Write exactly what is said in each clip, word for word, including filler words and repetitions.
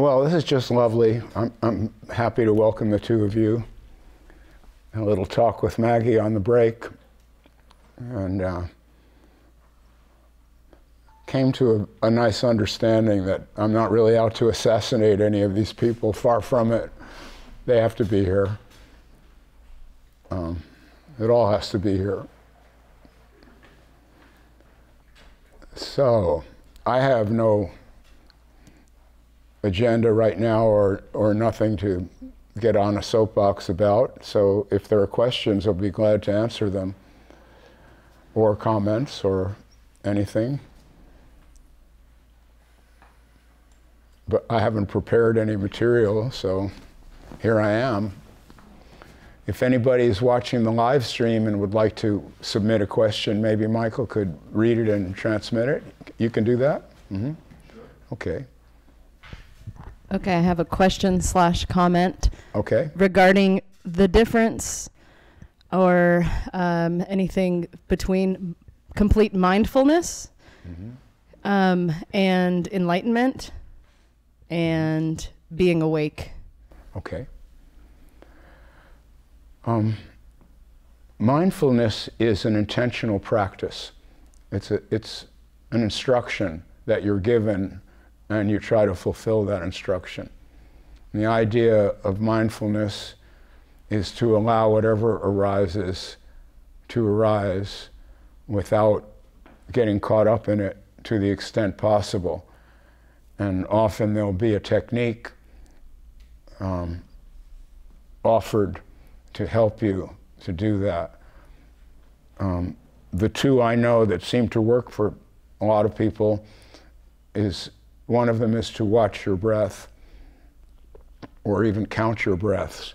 Well, this is just lovely. I'm, I'm happy to welcome the two of you. A little talk with Maggie on the break. And uh, came to a, a nice understanding that I'm not really out to assassinate any of these people. Far from it. They have to be here. Um, it all has to be here. So, I have no agenda right now or, or nothing to get on a soapbox about, so if there are questions, I'll be glad to answer them, or comments, or anything. But I haven't prepared any material, so here I am. If anybody is watching the live stream and would like to submit a question, maybe Michael could read it and transmit it. You can do that? Mm-hmm. Okay. Okay, I have a question slash comment. Okay. Regarding the difference or um, anything between complete mindfulness mm-hmm. um, and enlightenment and being awake. Okay. Um, mindfulness is an intentional practice. It's a, it's an instruction that you're given, and you try to fulfill that instruction. And the idea of mindfulness is to allow whatever arises to arise without getting caught up in it to the extent possible. And often there'll be a technique um, offered to help you to do that. Um, the two I know that seem to work for a lot of people is one of them is to watch your breath, or even count your breaths.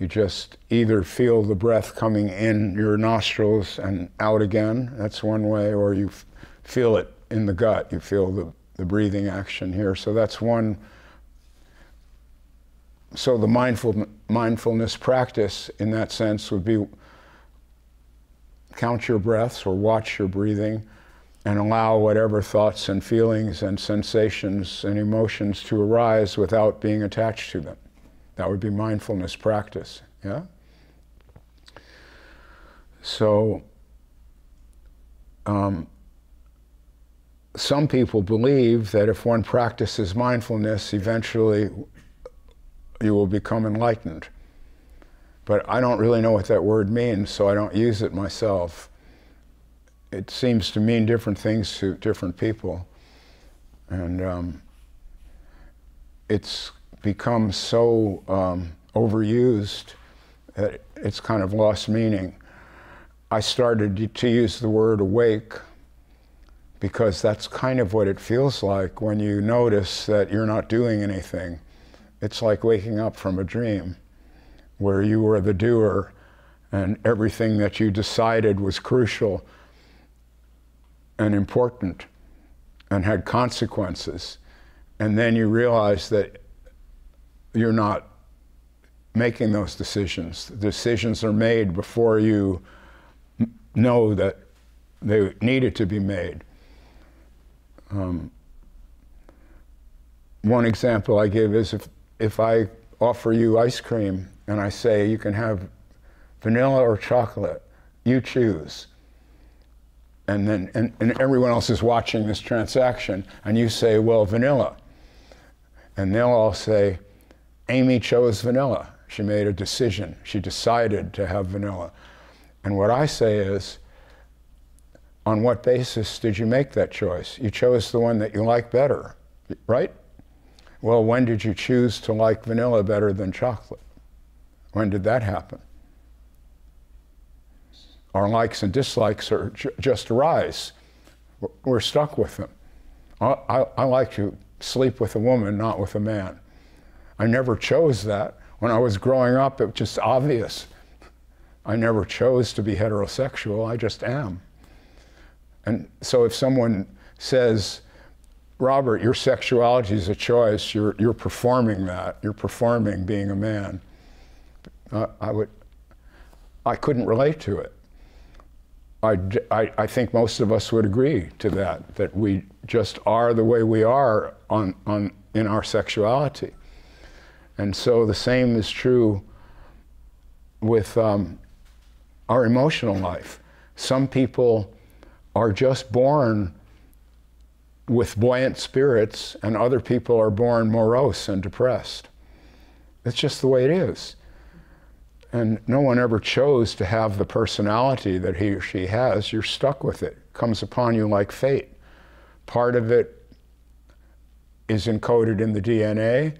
You just either feel the breath coming in your nostrils and out again, that's one way, or you f feel it in the gut, you feel the, the breathing action here. So that's one. So the mindful, mindfulness practice in that sense would be count your breaths or watch your breathing, and allow whatever thoughts and feelings and sensations and emotions to arise without being attached to them. That would be mindfulness practice, yeah? So, um, some people believe that if one practices mindfulness, eventually you will become enlightened. But I don't really know what that word means, so I don't use it myself. It seems to mean different things to different people. And um, it's become so um, overused that it's kind of lost meaning. I started to use the word awake because that's kind of what it feels like when you notice that you're not doing anything. It's like waking up from a dream where you were the doer and everything that you decided was crucial and important and had consequences, and then you realize that you're not making those decisions. The decisions are made before you know that they needed to be made. Um, one example I give is if, if I offer you ice cream and I say you can have vanilla or chocolate, you choose. And then and, and everyone else is watching this transaction, and you say, well, vanilla. And they'll all say, Amy chose vanilla. She made a decision. She decided to have vanilla. And what I say is, on what basis did you make that choice? You chose the one that you like better, right? Well, when did you choose to like vanilla better than chocolate? When did that happen? Our likes and dislikes are ju just arise. We're stuck with them. I, I, I like to sleep with a woman, not with a man. I never chose that. When I was growing up, it was just obvious. I never chose to be heterosexual, I just am. And so if someone says, Robert, your sexuality is a choice, you're, you're performing that, you're performing being a man, uh, I, would, I couldn't relate to it. I, I, I think most of us would agree to that, that we just are the way we are on, on in our sexuality. And so the same is true with um, our emotional life. Some people are just born with buoyant spirits, and other people are born morose and depressed. It's just the way it is. And no one ever chose to have the personality that he or she has. You're stuck with it. It comes upon you like fate. Part of it is encoded in the D N A,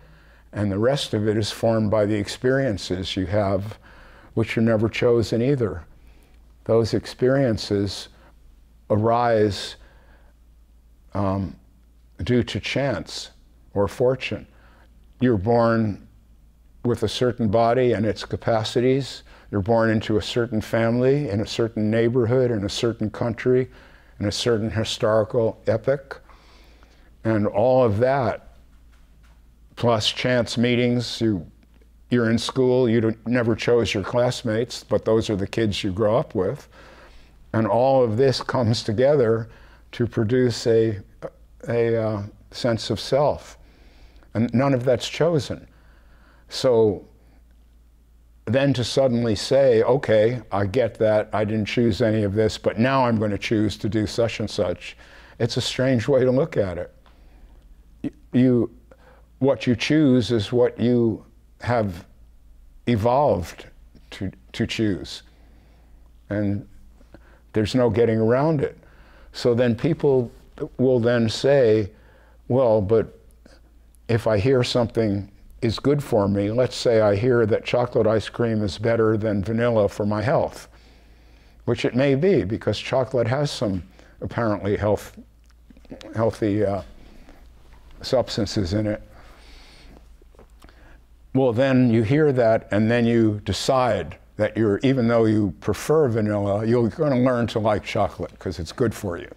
and the rest of it is formed by the experiences you have, which are never chosen either. Those experiences arise um, due to chance or fortune. You're born with a certain body and its capacities. You're born into a certain family, in a certain neighborhood, in a certain country, in a certain historical epoch. And all of that, plus chance meetings. You, you're in school, you don't, never chose your classmates, but those are the kids you grow up with. And all of this comes together to produce a, a uh, sense of self. And none of that's chosen. So then to suddenly say, okay, I get that, I didn't choose any of this, but now I'm going to choose to do such and such, it's a strange way to look at it. You, what you choose is what you have evolved to, to choose. And there's no getting around it. So then people will then say, well, but if I hear something is good for me. Let's say I hear that chocolate ice cream is better than vanilla for my health, which it may be, because chocolate has some apparently health, healthy uh, substances in it. Well, then you hear that, and then you decide that you're, even though you prefer vanilla, you're going to learn to like chocolate because it's good for you.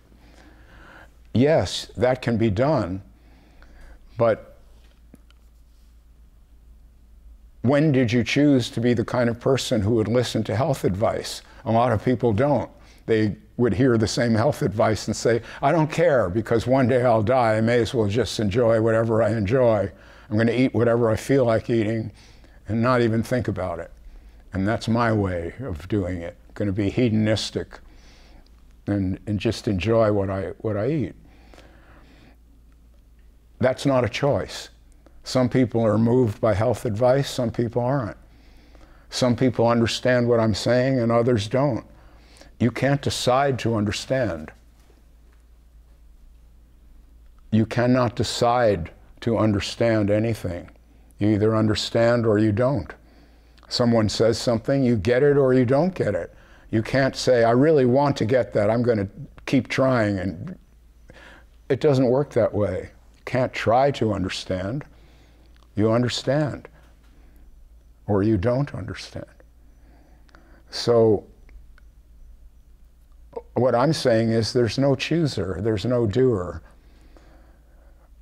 Yes, that can be done, but when did you choose to be the kind of person who would listen to health advice? A lot of people don't. They would hear the same health advice and say, I don't care because one day I'll die. I may as well just enjoy whatever I enjoy. I'm going to eat whatever I feel like eating and not even think about it. And that's my way of doing it. I'm going to be hedonistic and, and just enjoy what I, what I eat. That's not a choice. Some people are moved by health advice, some people aren't. Some people understand what I'm saying and others don't. You can't decide to understand. You cannot decide to understand anything. You either understand or you don't. Someone says something, you get it or you don't get it. You can't say, I really want to get that, I'm going to keep trying. And it doesn't work that way. You can't try to understand. You understand, or you don't understand. So what I'm saying is there's no chooser, there's no doer.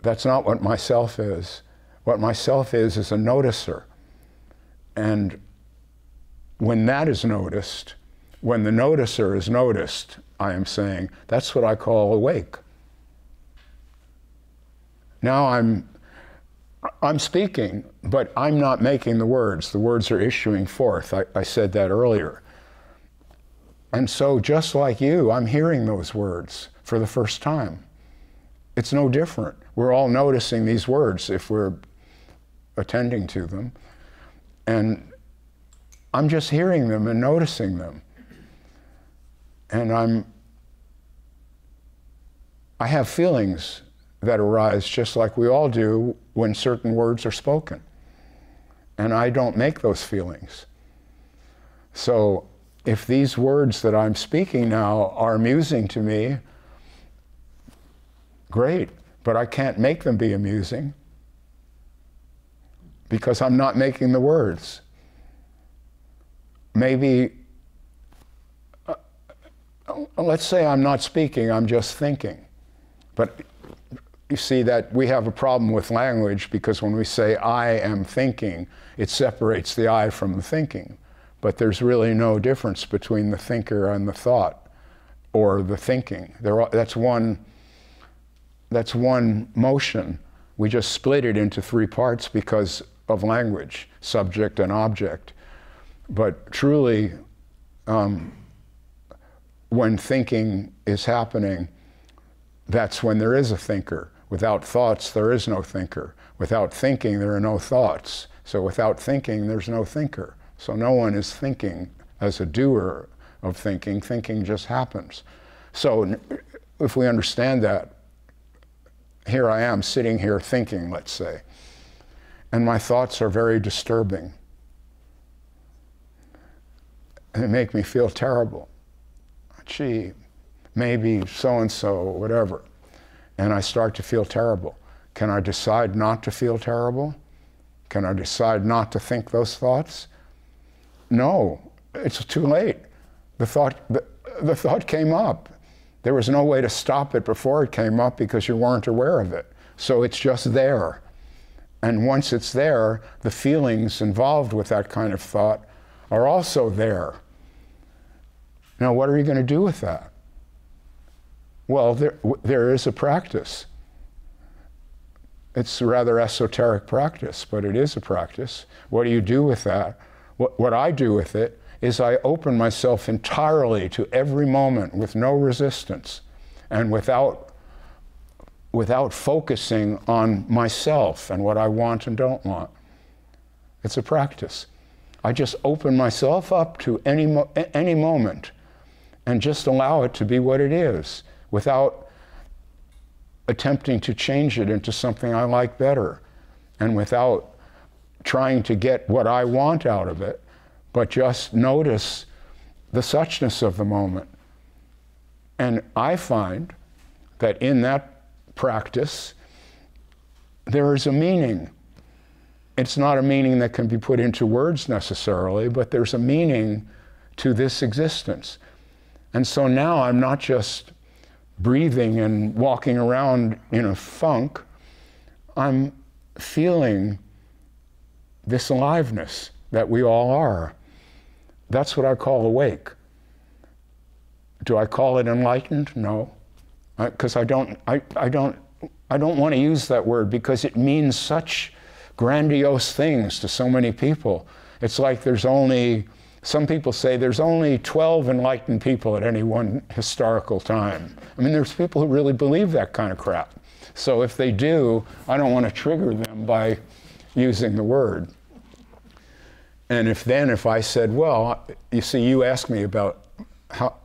That's not what myself is. What myself is is a noticer. And when that is noticed, when the noticer is noticed, I am saying, that's what I call awake. Now I'm I'm speaking, but I'm not making the words. The words are issuing forth. I, I said that earlier. And so just like you, I'm hearing those words for the first time. It's no different. We're all noticing these words if we're attending to them. And I'm just hearing them and noticing them. And I'm, I have feelings that arise just like we all do when certain words are spoken. And I don't make those feelings. So if these words that I'm speaking now are amusing to me, great, but I can't make them be amusing because I'm not making the words. Maybe, uh, let's say I'm not speaking, I'm just thinking. But you see that we have a problem with language because when we say, I am thinking, it separates the I from the thinking. But there's really no difference between the thinker and the thought or the thinking. There are, that's, one, that's one motion We just split it into three parts because of language, subject and object. But truly, um, when thinking is happening, that's when there is a thinker. Without thoughts, there is no thinker. Without thinking, there are no thoughts. So without thinking, there's no thinker. So no one is thinking as a doer of thinking. Thinking just happens. So if we understand that, here I am sitting here thinking, let's say, and my thoughts are very disturbing. They make me feel terrible. Gee, maybe so-and-so, whatever. And I start to feel terrible. Can I decide not to feel terrible? Can I decide not to think those thoughts? No, it's too late. The thought, the, the thought came up. There was no way to stop it before it came up because you weren't aware of it. So it's just there. And once it's there, the feelings involved with that kind of thought are also there. Now, what are you going to do with that? Well, there, there is a practice. It's a rather esoteric practice, but it is a practice. What do you do with that? What, what I do with it is I open myself entirely to every moment with no resistance and without, without focusing on myself and what I want and don't want. It's a practice. I just open myself up to any, mo any moment and just allow it to be what it is without attempting to change it into something I like better and without trying to get what I want out of it, but just notice the suchness of the moment. And I find that in that practice, there is a meaning. It's not a meaning that can be put into words necessarily, but there's a meaning to this existence. And so now I'm not just breathing and walking around in a funk. I'm feeling this aliveness that we all are. That's what I call awake. Do I call it enlightened? No, because I, I don't, I, I don't, I don't want to use that word because it means such grandiose things to so many people. It's like there's only, some people say there's only twelve enlightened people at any one historical time. I mean, there's people who really believe that kind of crap. So if they do, I don't want to trigger them by using the word. And if then, if I said, well, you see, you asked me about how,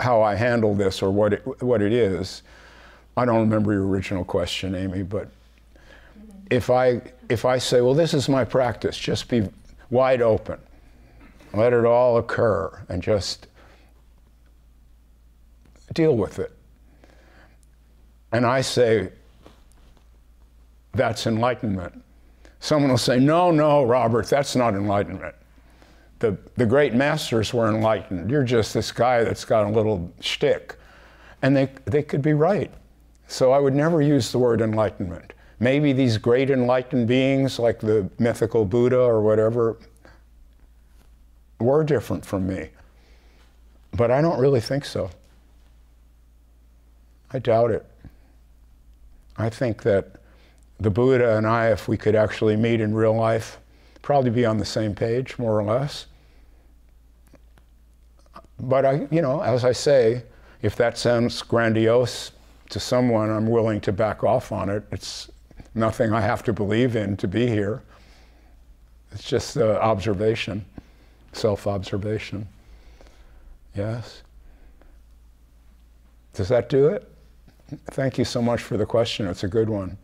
how I handle this or what it, what it is. I don't remember your original question, Amy, but if I, if I say, well, this is my practice, just be wide open. Let it all occur and just deal with it. And I say, that's enlightenment. Someone will say, no, no, Robert, that's not enlightenment. The, the great masters were enlightened. You're just this guy that's got a little shtick. And they, they could be right. So I would never use the word enlightenment. Maybe these great enlightened beings like the mythical Buddha or whatever were different from me, but I don't really think so. I doubt it. I think that the Buddha and I, if we could actually meet in real life, probably be on the same page, more or less. But I, you know, as I say, if that sounds grandiose to someone, I'm willing to back off on it. It's nothing I have to believe in to be here. It's just uh, observation. Self-observation. Yes? Does that do it? Thank you so much for the question. It's a good one.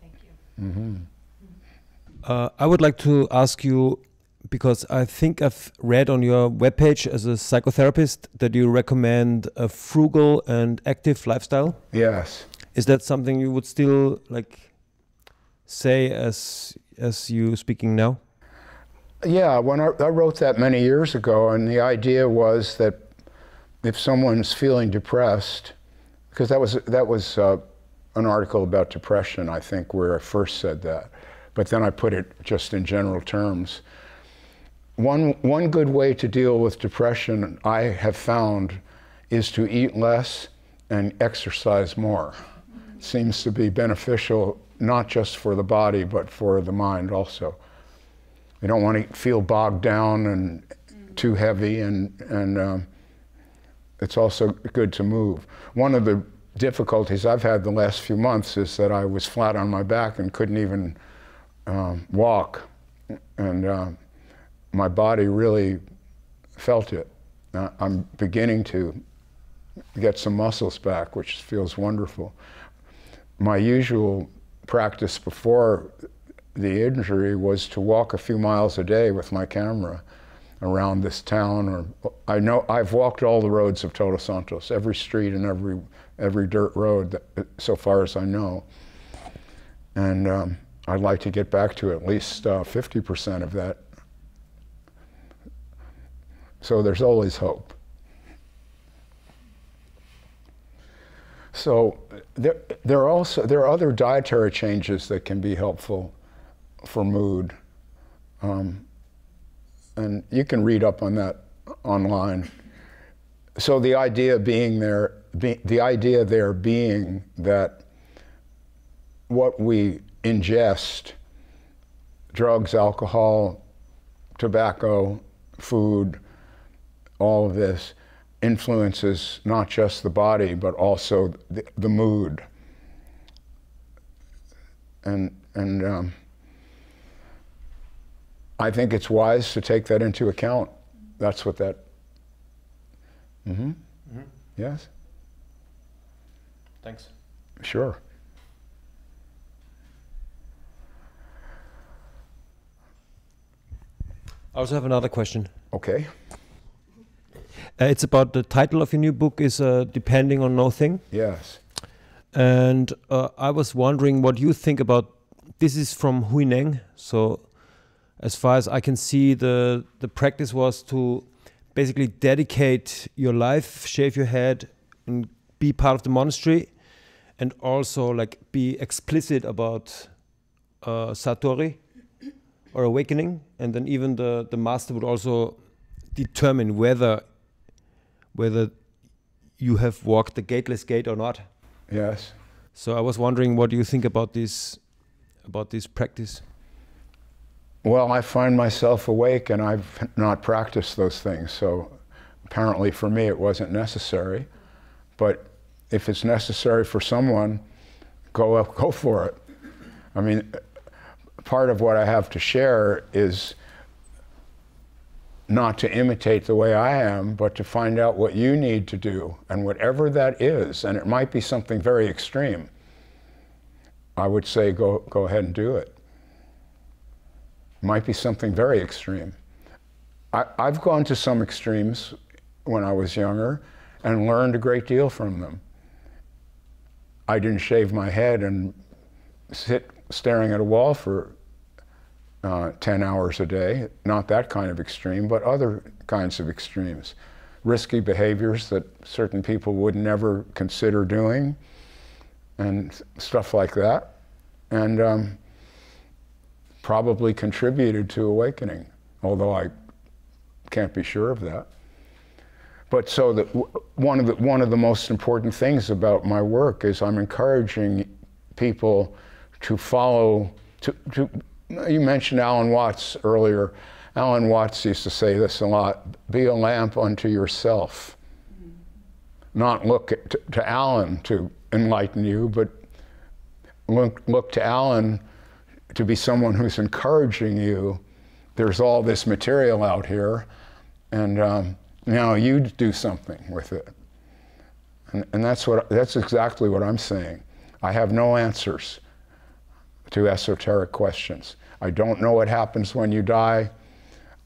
Thank you. Mm-hmm. uh, I would like to ask you, because I think I've read on your webpage as a psychotherapist that you recommend a frugal and active lifestyle. Yes. Is that something you would still like say as, as you speaking now? Yeah, when I, I wrote that many years ago, and the idea was that if someone's feeling depressed, because that was, that was uh, an article about depression, I think, where I first said that, but then I put it just in general terms. One, one good way to deal with depression, I have found, is to eat less and exercise more. seems to be beneficial not just for the body but for the mind also. We don't want to feel bogged down and too heavy, and, and um, it's also good to move. One of the difficulties I've had the last few months is that I was flat on my back and couldn't even um, walk, and uh, my body really felt it. Uh, I'm beginning to get some muscles back, which feels wonderful. My usual practice before the injury was to walk a few miles a day with my camera around this town. Or I know I've walked all the roads of Todos Santos, every street and every every dirt road that, so far as I know. And um, I'd like to get back to at least uh, fifty percent of that. So there's always hope. So there, there are also there are other dietary changes that can be helpful for mood, um, and you can read up on that online. So the idea being there, be, the idea there being that what we ingest, drugs, alcohol, tobacco, food, all of this influences not just the body but also the, the mood. And and um, I think it's wise to take that into account. That's what that. Mm-hmm. Mm-hmm. Yes. Thanks. Sure. I also have another question. Okay. Uh, it's about the title of your new book is uh, Depending on No-Thing. Yes. And uh, I was wondering what you think about, this is from Huineng, so as far as I can see, the, the practice was to basically dedicate your life, shave your head and be part of the monastery, and also like be explicit about uh, Satori or awakening, and then even the, the master would also determine whether whether you have walked the gateless gate or not. Yes. So I was wondering, what do you think about this, about this practice? Well, I find myself awake and I've not practiced those things. So apparently for me, it wasn't necessary. But if it's necessary for someone, go up, go for it. I mean, part of what I have to share is not to imitate the way I am, but to find out what you need to do, and whatever that is, and it might be something very extreme, I would say go, go ahead and do it. Might be something very extreme. I, I've gone to some extremes when I was younger and learned a great deal from them. I didn't shave my head and sit staring at a wall for Uh, ten hours a day, not that kind of extreme, but other kinds of extremes. Risky behaviors that certain people would never consider doing, and stuff like that, and um, probably contributed to awakening, although I can't be sure of that. But so that one of the, one of the most important things about my work is I'm encouraging people to follow, to, to you mentioned Alan Watts earlier. Alan Watts used to say this a lot, be a lamp unto yourself. Mm-hmm. Not look at, to, to Alan to enlighten you, but look, look to Alan to be someone who's encouraging you. There's all this material out here, and um, now you do something with it. And, and that's, what, that's exactly what I'm saying. I have no answers to esoteric questions. I don't know what happens when you die.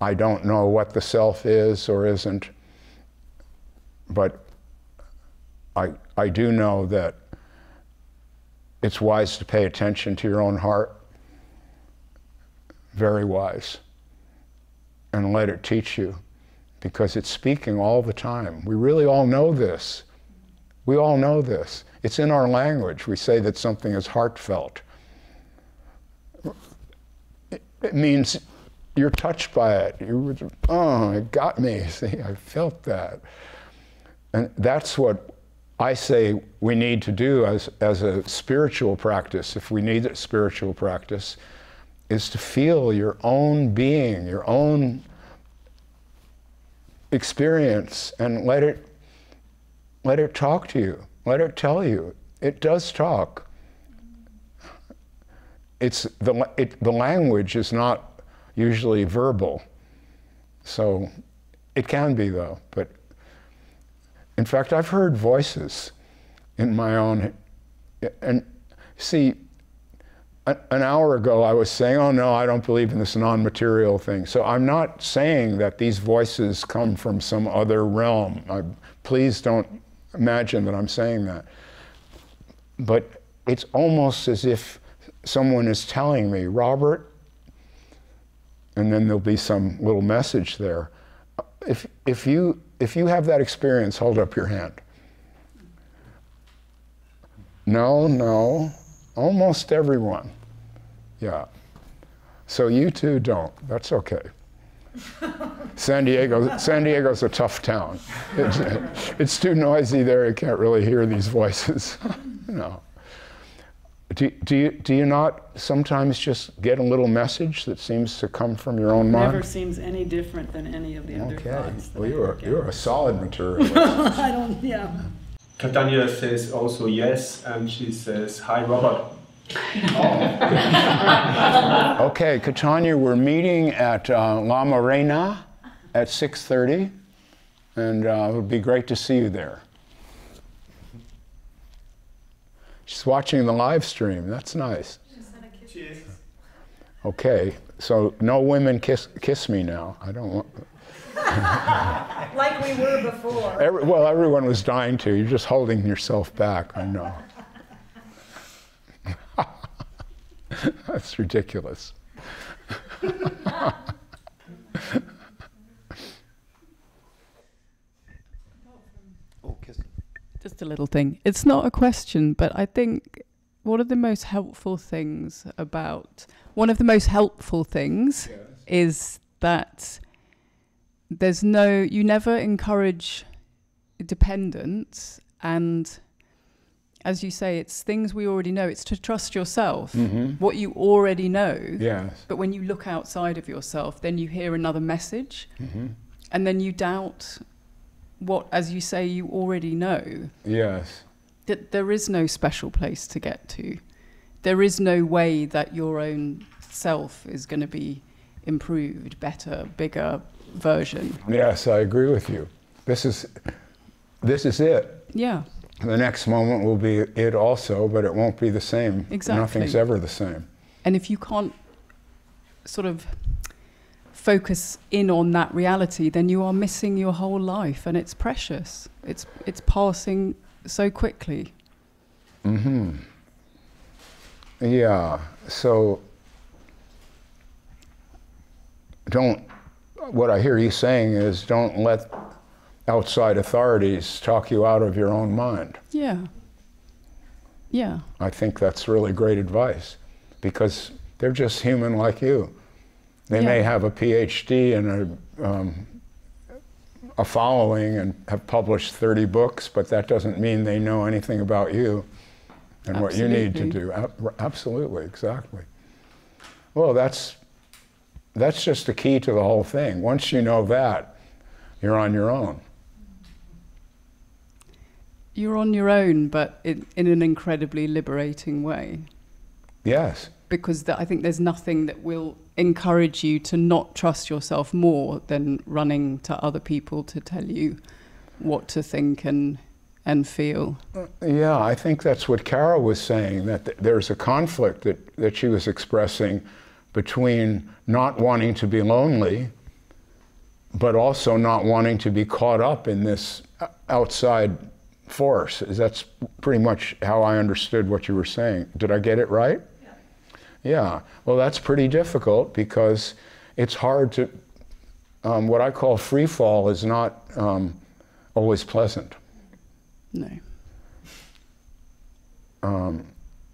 I don't know what the self is or isn't. But I, I do know that it's wise to pay attention to your own heart. Very wise. And let it teach you, because it's speaking all the time. We really all know this. We all know this. It's in our language. We say that something is heartfelt. It means you're touched by it. You, oh, it got me. See, I felt that. And that's what I say we need to do as, as a spiritual practice, if we need a spiritual practice, is to feel your own being, your own experience, and let it, let it talk to you. Let it tell you. It does talk. It's the, it, the language is not usually verbal, so it can be, though. But in fact, I've heard voices in my own, and see, an hour ago I was saying, oh no, I don't believe in this non-material thing. So I'm not saying that these voices come from some other realm. I, please don't imagine that I'm saying that. But it's almost as if someone is telling me, Robert, and then there'll be some little message there. If, if, you, if you have that experience, hold up your hand. No, no. Almost everyone. Yeah. So you two don't. That's okay. San Diego, San Diego's a tough town. It's, it's too noisy there. You can't really hear these voices. No. Do, do, you, do you not sometimes just get a little message that seems to come from your own mind? It never seems any different than any of the other okay. thoughts. Well, you're, you're a solid materialist. I don't, yeah. Catania says also yes, and she says, hi, Robert. Oh. Okay, Catania, we're meeting at uh, La Marina at six thirty, and uh, it would be great to see you there. She's watching the live stream. That's nice. She sent a kiss. Cheers. Okay, so no women kiss, kiss me now. I don't want... Like we were before. Every, well, everyone was dying to. You're just holding yourself back, I know. That's ridiculous. Just a little thing. It's not a question, but I think one of the most helpful things about, one of the most helpful things yes. is that there's no, you never encourage dependence, and as you say, it's things we already know. It's to trust yourself, mm-hmm. what you already know. Yes. But when you look outside of yourself, then you hear another message, mm-hmm. and then you doubt what, as you say, you already know. Yes. That there is no special place to get to. There is no way that your own self is going to be improved, better, bigger, version. Yes, I agree with you. This is, this is it. Yeah. The next moment will be it also, but it won't be the same. Exactly. Nothing's ever the same. And if you can't sort of focus in on that reality, then you are missing your whole life, and it's precious. It's, it's passing so quickly. Mm-hmm. Yeah. So don't... What I hear you saying is, don't let outside authorities talk you out of your own mind. Yeah. Yeah. I think that's really great advice, because they're just human like you. They yeah. may have a PhD and a, um, a following and have published thirty books, but that doesn't mean they know anything about you and Absolutely. What you need to do. Absolutely, exactly. Well, that's... That's just the key to the whole thing. Once you know that, you're on your own. You're on your own, but in, in an incredibly liberating way. Yes. Because the, I think there's nothing that will encourage you to not trust yourself more than running to other people to tell you what to think and, and feel. Yeah, I think that's what Carol was saying, that th there's a conflict that, that she was expressing between not wanting to be lonely, but also not wanting to be caught up in this outside force. That's pretty much how I understood what you were saying. Did I get it right? Yeah. Yeah. Well, that's pretty difficult, because it's hard to, um, what I call free fall is not um, always pleasant. No. Um,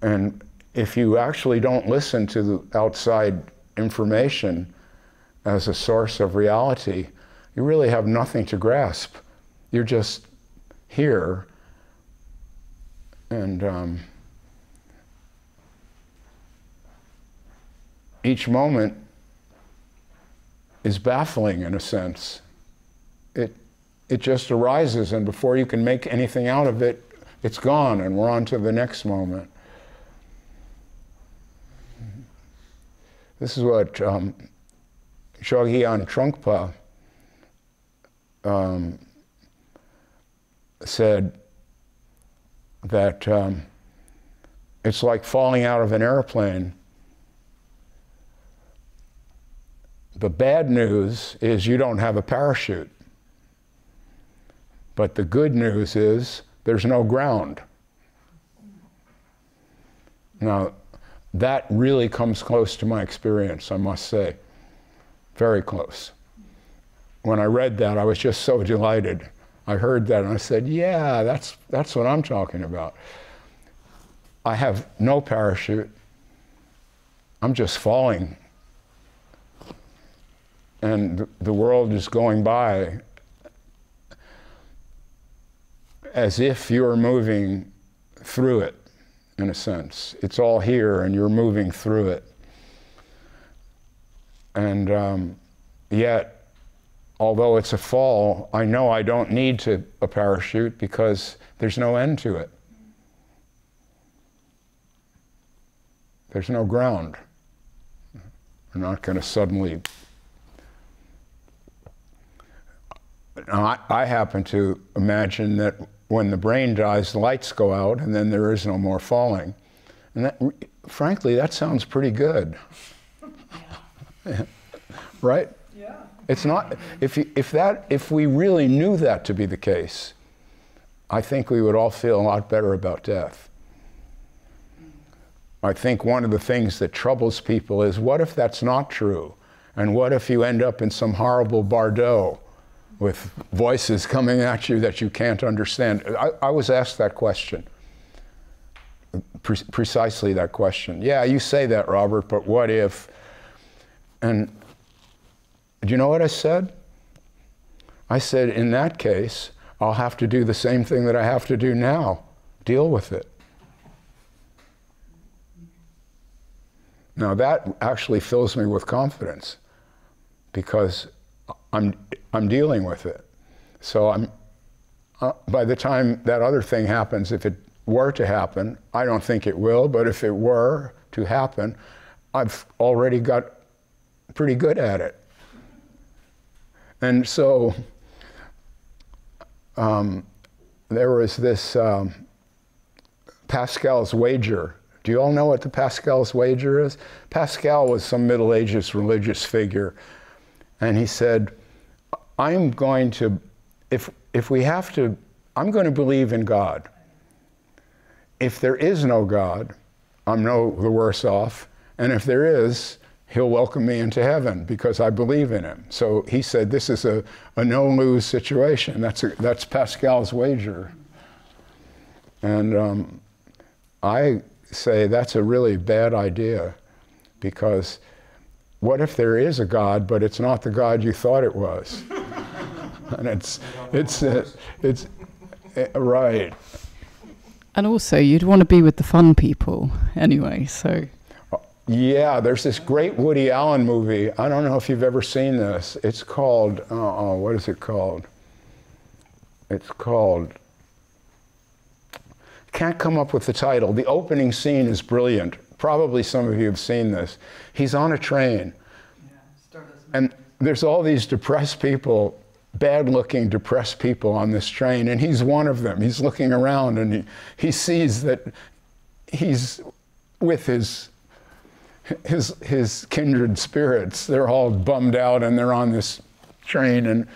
and if you actually don't listen to the outside information as a source of reality, you really have nothing to grasp. You're just here, and um, each moment is baffling in a sense. It, it just arises, and before you can make anything out of it, it's gone, and we're on to the next moment. This is what um, Chogyam Trungpa um, said, that um, it's like falling out of an airplane. The bad news is you don't have a parachute, but the good news is there's no ground. Now, that really comes close to my experience, I must say. Very close. When I read that, I was just so delighted. I heard that and I said, yeah, that's, that's what I'm talking about. I have no parachute. I'm just falling. And the world is going by as if you're moving through it, in a sense. It's all here and you're moving through it. And um, yet, although it's a fall, I know I don't need to, a parachute, because there's no end to it. There's no ground. I'm not going to suddenly... Now, I, I happen to imagine that when the brain dies, the lights go out, and then there is no more falling. And that, frankly, that sounds pretty good. Yeah. Right? Yeah. It's not, if, you, if, that, if we really knew that to be the case, I think we would all feel a lot better about death. I think one of the things that troubles people is, what if that's not true? And what if you end up in some horrible bardo with voices coming at you that you can't understand? I, I was asked that question, pre precisely that question. Yeah, you say that, Robert, but what if? And do you know what I said? I said, in that case, I'll have to do the same thing that I have to do now, deal with it. Now that actually fills me with confidence, because I'm, I'm dealing with it. So I'm, uh, by the time that other thing happens, if it were to happen, I don't think it will, but if it were to happen, I've already got pretty good at it. And so um, there was this um, Pascal's Wager. Do you all know what the Pascal's Wager is? Pascal was some Middle Ages religious figure. And he said, I'm going to, if, if we have to, I'm going to believe in God. If there is no God, I'm no the worse off. And if there is, he'll welcome me into heaven because I believe in him. So he said, this is a, a no-lose situation. That's, a, that's Pascal's Wager. And um, I say that's a really bad idea, because what if there is a God, but it's not the God you thought it was? And it's, it's, it's, it's, it's, right. And also, you'd want to be with the fun people anyway, so. Yeah, there's this great Woody Allen movie. I don't know if you've ever seen this. It's called, uh-uh, what is it called? It's called, can't come up with the title. The opening scene is brilliant. Probably some of you have seen this. He's on a train, yeah, and there's all these depressed people, bad-looking depressed people on this train, and he's one of them. He's looking around, and he, he sees that he's with his, his, his kindred spirits. They're all bummed out, and they're on this train. And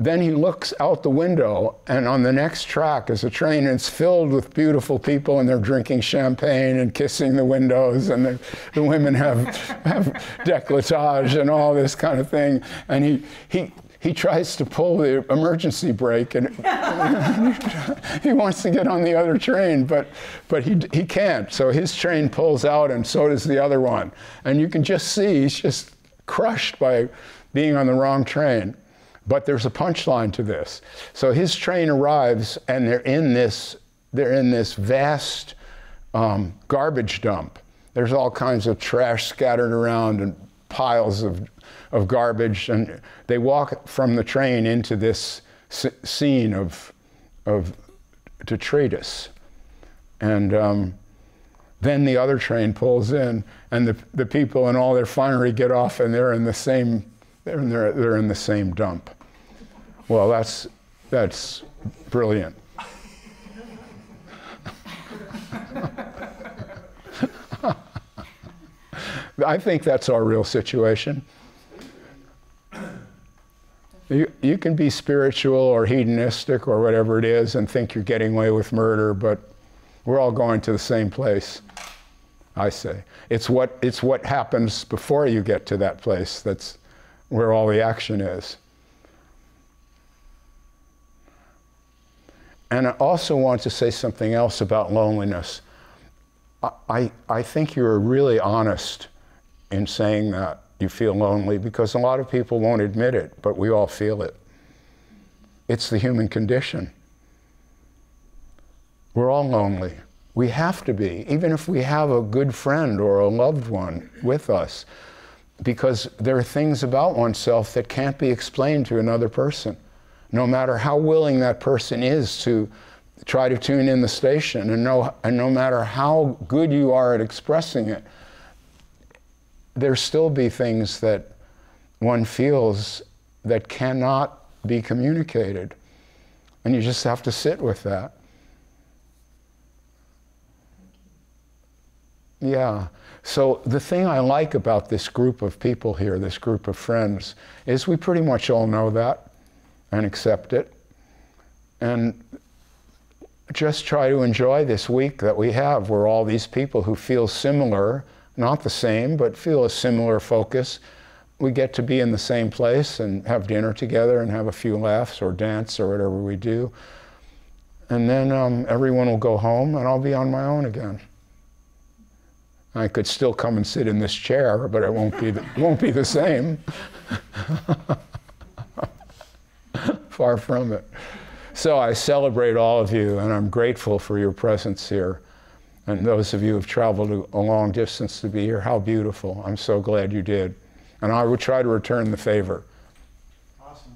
then he looks out the window, and on the next track is a train, and it's filled with beautiful people, and they're drinking champagne and kissing the windows, and the, the women have, have décolletage and all this kind of thing. And he, he, he tries to pull the emergency brake, and he wants to get on the other train, but, but he, he can't. So his train pulls out, and so does the other one. And you can just see he's just crushed by being on the wrong train. But there's a punchline to this. So his train arrives, and they're in this They're in this vast um, garbage dump. There's all kinds of trash scattered around and piles of, of garbage. And they walk from the train into this scene of, of detritus. And um, then the other train pulls in, and the, the people in all their finery get off, and they're in the same, they're in, their, they're in the same dump. Well, that's, that's brilliant. I think that's our real situation. You, you can be spiritual or hedonistic or whatever it is and think you're getting away with murder, but we're all going to the same place, I say. It's what, it's what happens before you get to that place that's where all the action is. And I also want to say something else about loneliness. I, I think you're really honest in saying that you feel lonely, because a lot of people won't admit it, but we all feel it. It's the human condition. We're all lonely. We have to be, even if we have a good friend or a loved one with us, because there are things about oneself that can't be explained to another person, no matter how willing that person is to try to tune in the station, and no, and no matter how good you are at expressing it, there still be things that one feels that cannot be communicated. And you just have to sit with that. Yeah. So the thing I like about this group of people here, this group of friends, is we pretty much all know that and accept it. And just try to enjoy this week that we have, where all these people who feel similar, not the same, but feel a similar focus, we get to be in the same place and have dinner together and have a few laughs or dance or whatever we do. And then um, everyone will go home and I'll be on my own again. I could still come and sit in this chair, but it won't be the, won't be the same. Far from it. So I celebrate all of you, and I'm grateful for your presence here. And those of you who have traveled a long distance to be here, how beautiful. I'm so glad you did. And I will try to return the favor. Awesome.